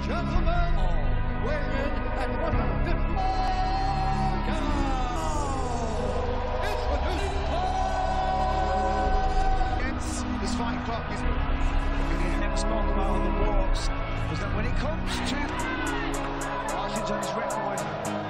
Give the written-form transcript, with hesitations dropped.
and gentlemen, weighing in at 154 pounds, introducing Paul! This fight clock is... The next knock about the walks was that when it comes to Washington's record...